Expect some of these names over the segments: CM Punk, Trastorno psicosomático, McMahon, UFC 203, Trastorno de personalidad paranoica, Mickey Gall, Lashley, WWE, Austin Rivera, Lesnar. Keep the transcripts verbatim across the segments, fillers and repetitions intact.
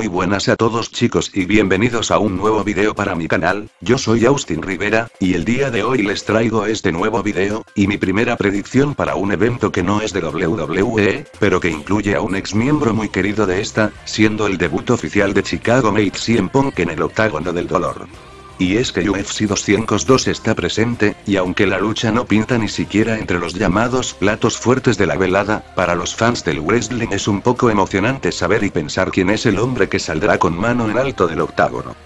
Muy buenas a todos chicos y bienvenidos a un nuevo video para mi canal. Yo soy Austin Rivera, y el día de hoy les traigo este nuevo video, y mi primera predicción para un evento que no es de doble u doble u e, pero que incluye a un ex miembro muy querido de esta, siendo el debut oficial de Chicago Made C M Punk en el octágono del dolor. Y es que U F C doscientos dos está presente, y aunque la lucha no pinta ni siquiera entre los llamados platos fuertes de la velada, para los fans del wrestling es un poco emocionante saber y pensar quién es el hombre que saldrá con mano en alto del octágono.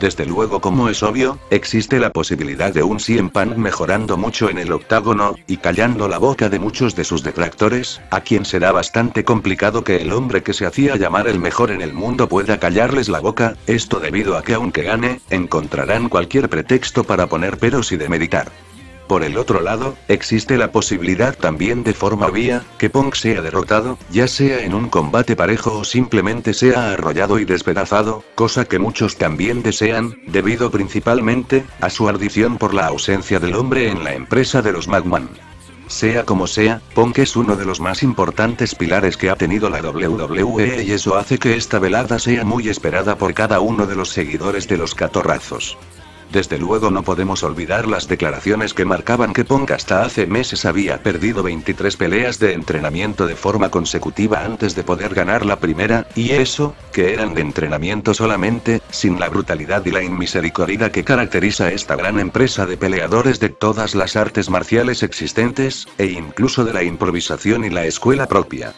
Desde luego, como es obvio, existe la posibilidad de un C M Punk mejorando mucho en el octágono, y callando la boca de muchos de sus detractores, a quien será bastante complicado que el hombre que se hacía llamar el mejor en el mundo pueda callarles la boca, esto debido a que aunque gane, encontrarán cualquier pretexto para poner peros y demeritar. Por el otro lado, existe la posibilidad también de forma vía, que Punk sea derrotado, ya sea en un combate parejo o simplemente sea arrollado y despedazado, cosa que muchos también desean, debido principalmente a su adicción por la ausencia del hombre en la empresa de los McMahon. Sea como sea, Punk es uno de los más importantes pilares que ha tenido la doble u doble u e y eso hace que esta velada sea muy esperada por cada uno de los seguidores de los catorrazos. Desde luego no podemos olvidar las declaraciones que marcaban que Punk hasta hace meses había perdido veintitrés peleas de entrenamiento de forma consecutiva antes de poder ganar la primera, y eso, que eran de entrenamiento solamente, sin la brutalidad y la inmisericordia que caracteriza a esta gran empresa de peleadores de todas las artes marciales existentes, e incluso de la improvisación y la escuela propia.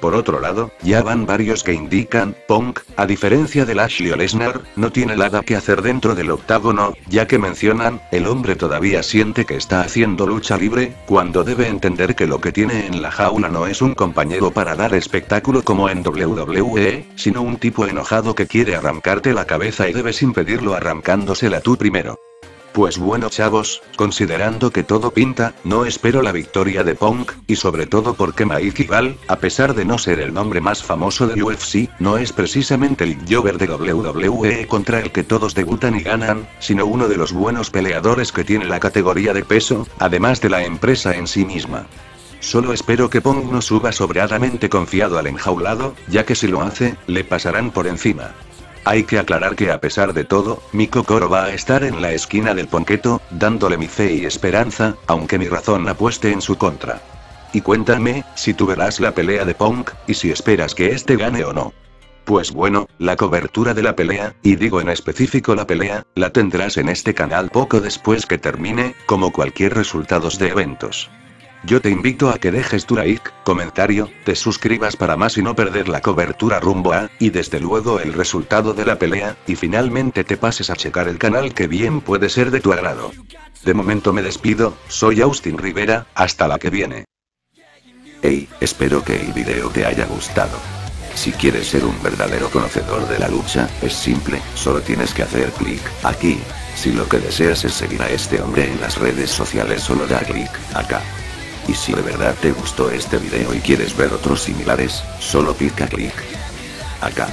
Por otro lado, ya van varios que indican, Punk, a diferencia de Lashley o Lesnar, no tiene nada que hacer dentro del octágono, ya que mencionan, el hombre todavía siente que está haciendo lucha libre, cuando debe entender que lo que tiene en la jaula no es un compañero para dar espectáculo como en doble u doble u e, sino un tipo enojado que quiere arrancarte la cabeza y debes impedirlo arrancándosela tú primero. Pues bueno chavos, considerando que todo pinta, no espero la victoria de Punk, y sobre todo porque Mickey Gall, a pesar de no ser el nombre más famoso del U F C, no es precisamente el jobber de doble u doble u e contra el que todos debutan y ganan, sino uno de los buenos peleadores que tiene la categoría de peso, además de la empresa en sí misma. Solo espero que Punk no suba sobradamente confiado al enjaulado, ya que si lo hace, le pasarán por encima. Hay que aclarar que a pesar de todo, mi Kokoro va a estar en la esquina del Ponqueto, dándole mi fe y esperanza, aunque mi razón apueste en su contra. Y cuéntame, si tú verás la pelea de Punk, y si esperas que este gane o no. Pues bueno, la cobertura de la pelea, y digo en específico la pelea, la tendrás en este canal poco después que termine, como cualquier resultados de eventos. Yo te invito a que dejes tu like, comentario, te suscribas para más y no perder la cobertura rumbo a, y desde luego el resultado de la pelea, y finalmente te pases a checar el canal que bien puede ser de tu agrado. De momento me despido, soy Austin Rivera, hasta la que viene. Hey, espero que el video te haya gustado. Si quieres ser un verdadero conocedor de la lucha, es simple, solo tienes que hacer clic aquí. Si lo que deseas es seguir a este hombre en las redes sociales, solo da clic acá. Y si de verdad te gustó este video y quieres ver otros similares, solo pica clic acá.